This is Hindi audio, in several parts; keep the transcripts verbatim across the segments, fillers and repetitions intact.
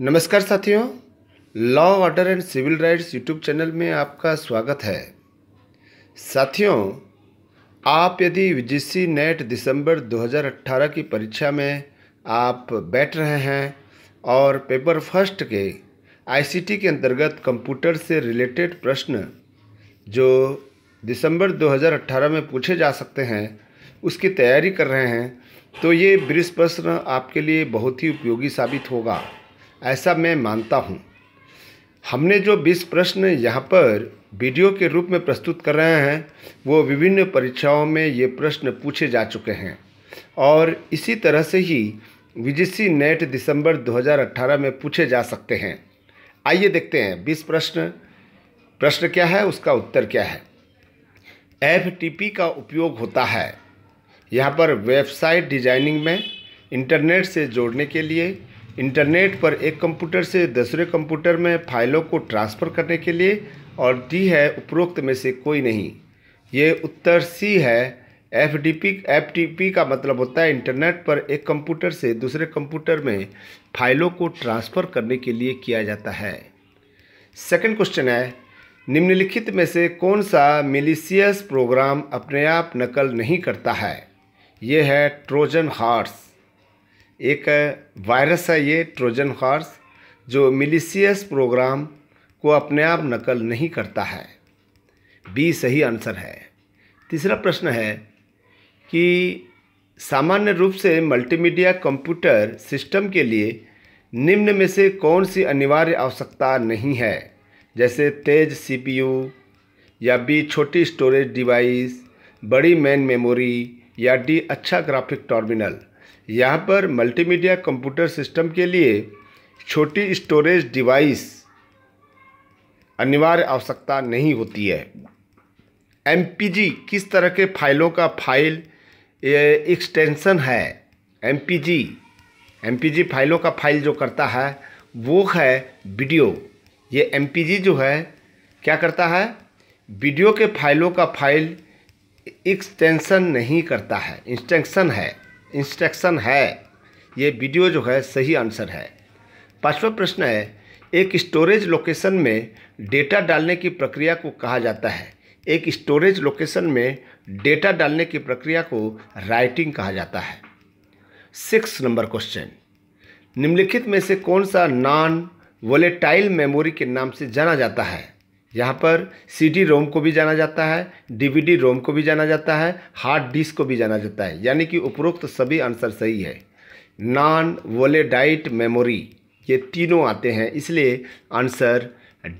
नमस्कार साथियों, law order and civil rights YouTube channel में आपका स्वागत है। साथियों, आप यदि यूजीसी नेट दिसंबर दो हज़ार अठारह की परीक्षा में आप बैठ रहे हैं और पेपर फर्स्ट के आईसीटी के अंतर्गत कंप्यूटर से रिलेटेड प्रश्न जो दिसंबर दो हज़ार अठारह में पूछे जा सकते हैं उसकी तैयारी कर रहे हैं, तो ये ब्रिज प्रश्न आपके लिए बहुत ही उपयोगी साबित होगा, ऐसा मैं मानता हूँ। हमने जो बीस प्रश्न यहाँ पर वीडियो के रूप में प्रस्तुत कर रहे हैं वो विभिन्न परीक्षाओं में ये प्रश्न पूछे जा चुके हैं और इसी तरह से ही यूजीसी नेट दिसंबर दो हज़ार अठारह में पूछे जा सकते हैं। आइए देखते हैं बीस प्रश्न, प्रश्न क्या है, उसका उत्तर क्या है। एफटीपी का उपयोग होता है यहाँ पर वेबसाइट डिजाइनिंग में, इंटरनेट से जोड़ने के लिए, इंटरनेट पर एक कंप्यूटर से दूसरे कंप्यूटर में फाइलों को ट्रांसफ़र करने के लिए, और डी है उपरोक्त में से कोई नहीं। ये उत्तर सी है। एफटीपी एफटीपी का मतलब होता है इंटरनेट पर एक कंप्यूटर से दूसरे कंप्यूटर में फाइलों को ट्रांसफ़र करने के लिए किया जाता है। सेकंड क्वेश्चन है, निम्नलिखित में से कौन सा मिलिशियस प्रोग्राम अपने आप नकल नहीं करता है। ये है ट्रोजन हॉर्स, एक वायरस है ये ट्रोजन हॉर्स, जो मिलिशियस प्रोग्राम को अपने आप नकल नहीं करता है। बी सही आंसर है। तीसरा प्रश्न है कि सामान्य रूप से मल्टीमीडिया कंप्यूटर सिस्टम के लिए निम्न में से कौन सी अनिवार्य आवश्यकता नहीं है, जैसे तेज सीपीयू या बी छोटी स्टोरेज डिवाइस, बड़ी मेन मेमोरी, या डी अच्छा ग्राफिक टर्मिनल। यहाँ पर मल्टीमीडिया कंप्यूटर सिस्टम के लिए छोटी स्टोरेज डिवाइस अनिवार्य आवश्यकता नहीं होती है। एमपीजी किस तरह के फाइलों का फाइल एक्सटेंशन है। एमपीजी एमपीजी फाइलों का फाइल जो करता है वो है वीडियो। ये एमपीजी जो है क्या करता है, वीडियो के फाइलों का फाइल एक्सटेंशन नहीं करता है, एक्सटेंशन है इंस्ट्रक्शन है। ये वीडियो जो है सही आंसर है। पांचवा प्रश्न है, एक स्टोरेज लोकेशन में डेटा डालने की प्रक्रिया को कहा जाता है। एक स्टोरेज लोकेशन में डेटा डालने की प्रक्रिया को राइटिंग कहा जाता है। सिक्स नंबर क्वेश्चन, निम्नलिखित में से कौन सा नॉन वोलेटाइल मेमोरी के नाम से जाना जाता है। यहाँ पर सीडी रोम को भी जाना जाता है, डीवीडी रोम को भी जाना जाता है, हार्ड डिस्क को भी जाना जाता है, यानी कि उपरोक्त सभी आंसर सही है। नॉन वोलेटाइल मेमोरी ये तीनों आते हैं, इसलिए आंसर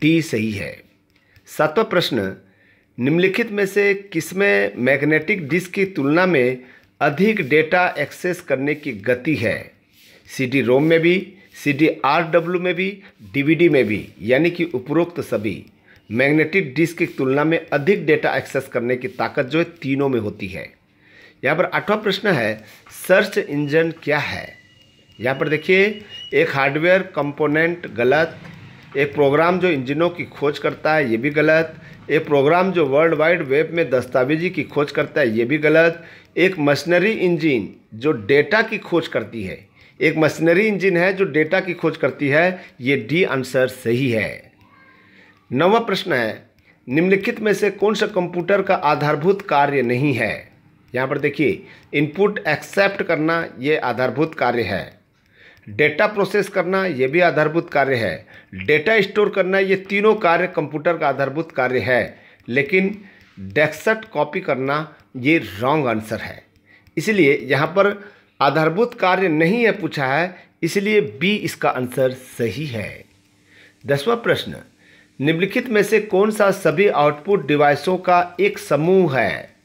डी सही है। सातवां प्रश्न, निम्नलिखित में से किसमें मैग्नेटिक डिस्क की तुलना में अधिक डेटा एक्सेस करने की गति है। सीडी रोम में भी, सीडी आर डब्ल्यू में भी, डीवीडी में भी, यानी कि उपरोक्त सभी। मैग्नेटिक डिस्क की तुलना में अधिक डेटा एक्सेस करने की ताकत जो है तीनों में होती है। यहाँ पर आठवां प्रश्न है, सर्च इंजन क्या है। यहाँ पर देखिए, एक हार्डवेयर कंपोनेंट गलत, एक प्रोग्राम जो इंजनों की खोज करता है ये भी गलत, एक प्रोग्राम जो वर्ल्ड वाइड वेब में दस्तावेजी की खोज करता है ये भी गलत, एक मशीनरी इंजन जो डेटा की खोज करती है, एक मशीनरी इंजन है जो डेटा की खोज करती है, ये डी आंसर सही है। नवा प्रश्न है, निम्नलिखित में से कौन सा कंप्यूटर का आधारभूत कार्य नहीं है। यहाँ पर देखिए, इनपुट एक्सेप्ट करना ये आधारभूत कार्य है, डेटा प्रोसेस करना ये भी आधारभूत कार्य है, डेटा स्टोर करना, ये तीनों कार्य कंप्यूटर का आधारभूत कार्य है, लेकिन डेस्कसेट कॉपी करना ये रॉन्ग आंसर है। इसलिए यहाँ पर आधारभूत कार्य नहीं है पूछा है, इसलिए बी इसका आंसर सही है। दसवां प्रश्न, निम्नलिखित में से कौन सा सभी आउटपुट डिवाइसों का एक समूह है।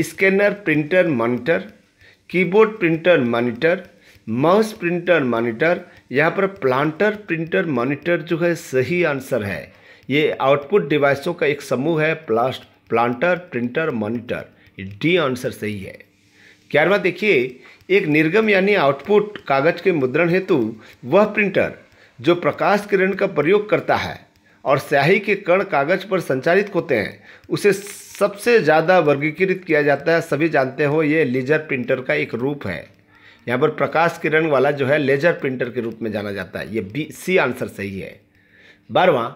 Scanner printer monitor, keyboard printer monitor, mouse printer monitor, यहाँ पर प्लांटर प्रिंटर मॉनिटर जो है सही आंसर है। ये आउटपुट डिवाइसों का एक समूह है, प्लास्ट plotter printer monitor, D answer सही है। ग्यारहवां देखिए, एक निर्गम यानी आउटपुट कागज के मुद्रण हेतु वह प्रिंटर जो प्रकाश किरण का प्रयोग करता है और स्याही के कण कागज पर संचारित होते हैं उसे सबसे ज़्यादा वर्गीकृत किया जाता है। सभी जानते हो ये लेजर प्रिंटर का एक रूप है। यहाँ पर प्रकाश किरण वाला जो है लेजर प्रिंटर के रूप में जाना जाता है। ये बी सी आंसर सही है। बारहवां,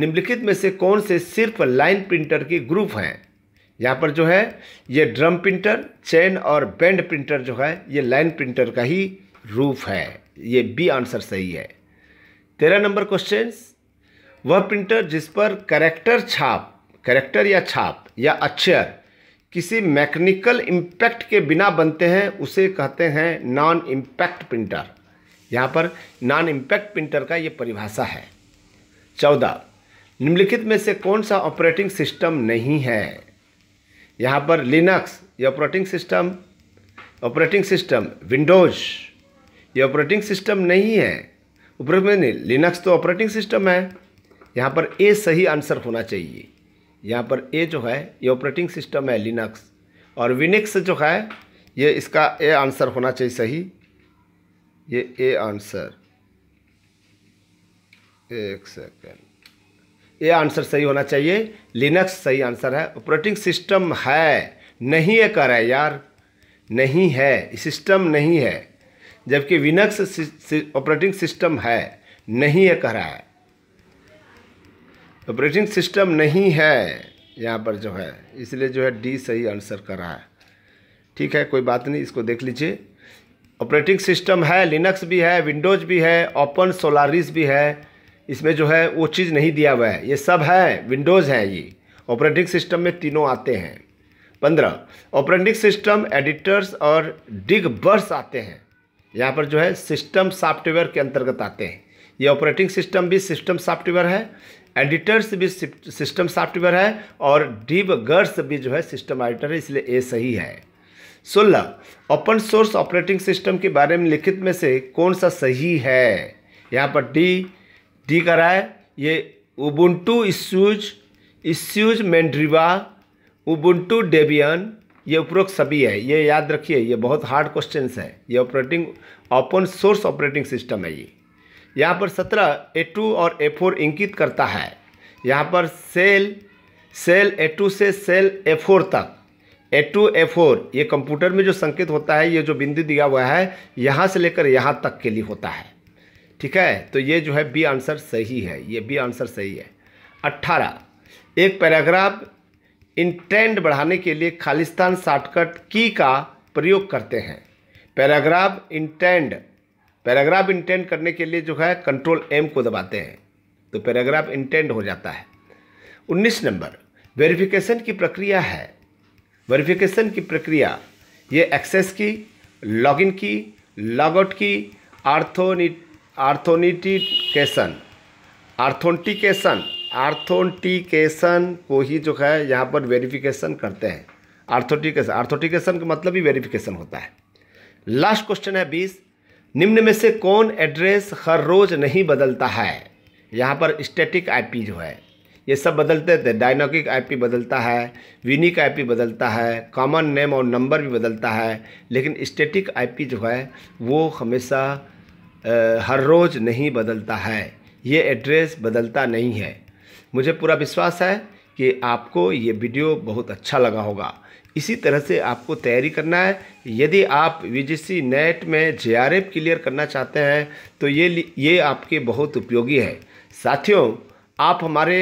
निम्नलिखित में से कौन से सिर्फ लाइन प्रिंटर के ग्रुप हैं? यहाँ पर जो है ये ड्रम प्रिंटर, चेन और बैंड प्रिंटर जो है ये लाइन प्रिंटर का ही रूप है। ये बी आंसर सही है। तेरह नंबर क्वेश्चन, वह प्रिंटर जिस पर कैरेक्टर छाप कैरेक्टर या छाप या अक्षर किसी मैकेनिकल इम्पैक्ट के बिना बनते हैं उसे कहते हैं नॉन इम्पैक्ट प्रिंटर। यहाँ पर नॉन इम्पैक्ट प्रिंटर का ये परिभाषा है। चौदह, निम्नलिखित में से कौन सा ऑपरेटिंग सिस्टम नहीं है? यहाँ पर लिनक्स ये operating system operating system Windows ये ऑपरेटिंग सिस्टम नहीं है। ऊपर में नहीं, लिनक्स तो ऑपरेटिंग सिस्टम है। यहाँ पर ए सही आंसर होना चाहिए। यहाँ पर ए जो है ये ऑपरेटिंग सिस्टम है लिनक्स, और विनिक्स जो है ये इसका ए आंसर होना चाहिए सही। ये ए आंसर, एक सेकेंड, ए आंसर सही होना चाहिए। लिनक्स सही आंसर है। ऑपरेटिंग सिस्टम है नहीं है कह रहा है यार, नहीं है, सिस्टम नहीं है, जबकि विनक्स ऑपरेटिंग सिस्टम है, नहीं है कह रहा है। ऑपरेटिंग सिस्टम नहीं है यहाँ पर जो है, इसलिए जो है डी सही आंसर कर रहा है। ठीक है, कोई बात नहीं, इसको देख लीजिए। ऑपरेटिंग सिस्टम है, लिनक्स भी है, विंडोज भी है, ओपन सोलारिस भी है। इसमें जो है वो चीज़ नहीं दिया हुआ है, ये सब है, विंडोज है, ये ऑपरेटिंग सिस्टम में तीनों आते हैं। पंद्रह, ऑपरेटिंग सिस्टम एडिटर्स और डिग बर्स आते हैं। यहाँ पर जो है सिस्टम सॉफ्टवेयर के अंतर्गत आते हैं। ये ऑपरेटिंग सिस्टम भी सिस्टम सॉफ्टवेयर है, एडिटर्स भी सिस्टम सॉफ्टवेयर है, और डिबगर्स भी जो है सिस्टम एडिटर है, इसलिए ए सही है। सोलह, ओपन सोर्स ऑपरेटिंग सिस्टम के बारे में लिखित में से कौन सा सही है? यहाँ पर डी डी का रहा है। ये Ubuntu SUSE SUSE Mandriva, Ubuntu Debian, ये उपरोक्त सभी है। ये याद रखिए, ये बहुत हार्ड क्वेश्चन है। ये operating open source operating system है ये। यहाँ पर सत्रह, ए टू और ए फोर इंगित करता है। यहाँ पर सेल सेल ए टू से सेल ए फोर तक, ए टू ए फोर ये कंप्यूटर में जो संकेत होता है, ये जो बिंदु दिया हुआ है यहाँ से लेकर यहाँ तक के लिए होता है। ठीक है, तो ये जो है बी आंसर सही है। ये बी आंसर सही है। अट्ठारह, एक पैराग्राफ इंटेंट बढ़ाने के लिए खालिस्तान शॉर्टकट की का प्रयोग करते हैं। पैराग्राफ इंटेंट पैराग्राफ इंटेंट करने के लिए जो है कंट्रोल एम को दबाते हैं, तो पैराग्राफ इंटेंट हो जाता है। उन्नीस नंबर, वेरिफिकेशन की प्रक्रिया है। वेरिफिकेशन की प्रक्रिया ये एक्सेस की, लॉगिन की, लॉगआउट की, आर्थोनिट आर्थोनिटिकेशन आर्थोनिटिकेशन आर्थोनिटिकेशन को ही जो है यहाँ पर वेरिफिकेशन करते हैं। आर्थोटिकेशन आर्थोटिकेशन का मतलब ही वेरिफिकेशन होता है। लास्ट क्वेश्चन है बीस, निम्न में से कौन एड्रेस हर रोज़ नहीं बदलता है? यहाँ पर स्टैटिक आईपी जो है ये सब बदलते थे। डायनामिक आईपी बदलता है, यूनिक आईपी बदलता है, कॉमन नेम और नंबर भी बदलता है, लेकिन स्टैटिक आईपी जो है वो हमेशा हर रोज़ नहीं बदलता है। ये एड्रेस बदलता नहीं है। मुझे पूरा विश्वास है कि आपको ये वीडियो बहुत अच्छा लगा होगा। इसी तरह से आपको तैयारी करना है। यदि आप यूजीसी नेट में जेआरएफ क्लियर करना चाहते हैं तो ये ये आपके बहुत उपयोगी है। साथियों, आप हमारे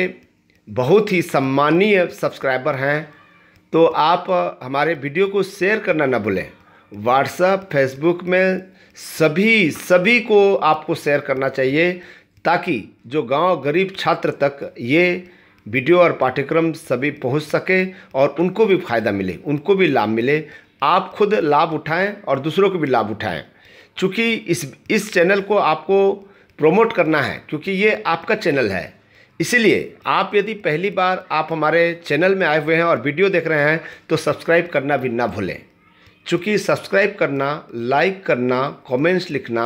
बहुत ही सम्मानीय सब्सक्राइबर हैं, तो आप हमारे वीडियो को शेयर करना ना भूलें। व्हाट्सएप, फेसबुक में सभी सभी को आपको शेयर करना चाहिए, ताकि जो गांव गरीब छात्र तक ये वीडियो और पाठ्यक्रम सभी पहुंच सके और उनको भी फ़ायदा मिले, उनको भी लाभ मिले। आप खुद लाभ उठाएं और दूसरों को भी लाभ उठाएं। चूँकि इस इस चैनल को आपको प्रमोट करना है, क्योंकि ये आपका चैनल है। इसीलिए आप यदि पहली बार आप हमारे चैनल में आए हुए हैं और वीडियो देख रहे हैं तो सब्सक्राइब करना भी ना भूलें। चूँकि सब्सक्राइब करना, लाइक करना, कॉमेंट्स लिखना,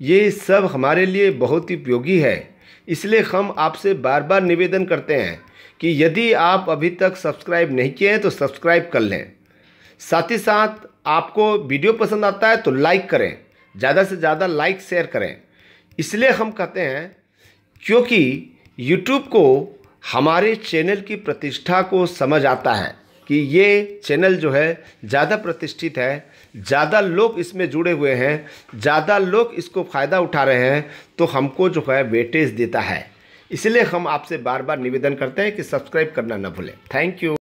ये सब हमारे लिए बहुत ही उपयोगी है। इसलिए हम आपसे बार बार निवेदन करते हैं कि यदि आप अभी तक सब्सक्राइब नहीं किए हैं तो सब्सक्राइब कर लें। साथ ही साथ आपको वीडियो पसंद आता है तो लाइक करें, ज़्यादा से ज़्यादा लाइक शेयर करें। इसलिए हम कहते हैं, क्योंकि यूट्यूब को हमारे चैनल की प्रतिष्ठा को समझ आता है कि ये चैनल जो है ज़्यादा प्रतिष्ठित है, ज़्यादा लोग इसमें जुड़े हुए हैं, ज़्यादा लोग इसको फ़ायदा उठा रहे हैं, तो हमको जो है वेटेज देता है। इसलिए हम आपसे बार बार निवेदन करते हैं कि सब्सक्राइब करना ना भूलें। Thank you.